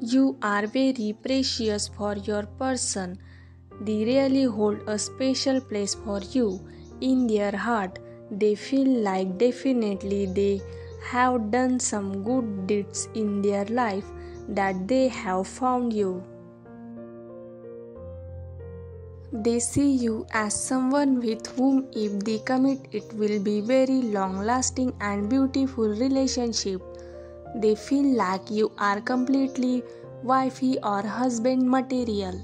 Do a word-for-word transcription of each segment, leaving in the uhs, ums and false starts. You are very precious for your person. They really hold a special place for you. In their heart, they feel like definitely they have done some good deeds in their life, that they have found you. They see you as someone with whom, if they commit, it will be very long-lasting and beautiful relationship. They feel like you are completely wifey or husband material.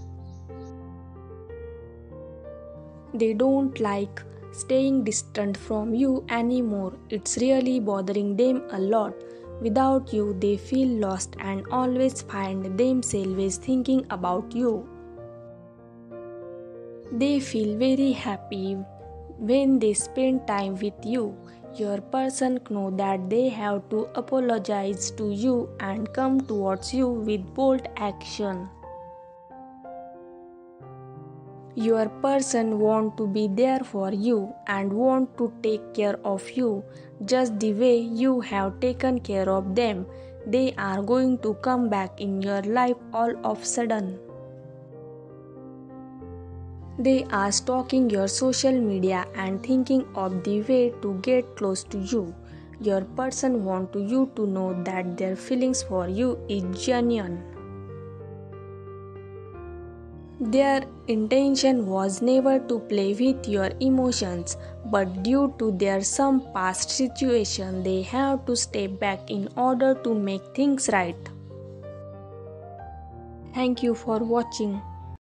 They don't like staying distant from you anymore. It's really bothering them a lot. Without you, they feel lost and always find themselves thinking about you. They feel very happy when they spend time with you. Your person knows that they have to apologize to you and come towards you with bold action. Your person wants to be there for you and wants to take care of you just the way you have taken care of them. They are going to come back in your life all of a sudden. They are stalking your social media and thinking of the way to get close to you. Your person wants you to know that their feelings for you is genuine. Their intention was never to play with your emotions, but due to their some past situation, they have to step back in order to make things right. Thank you for watching.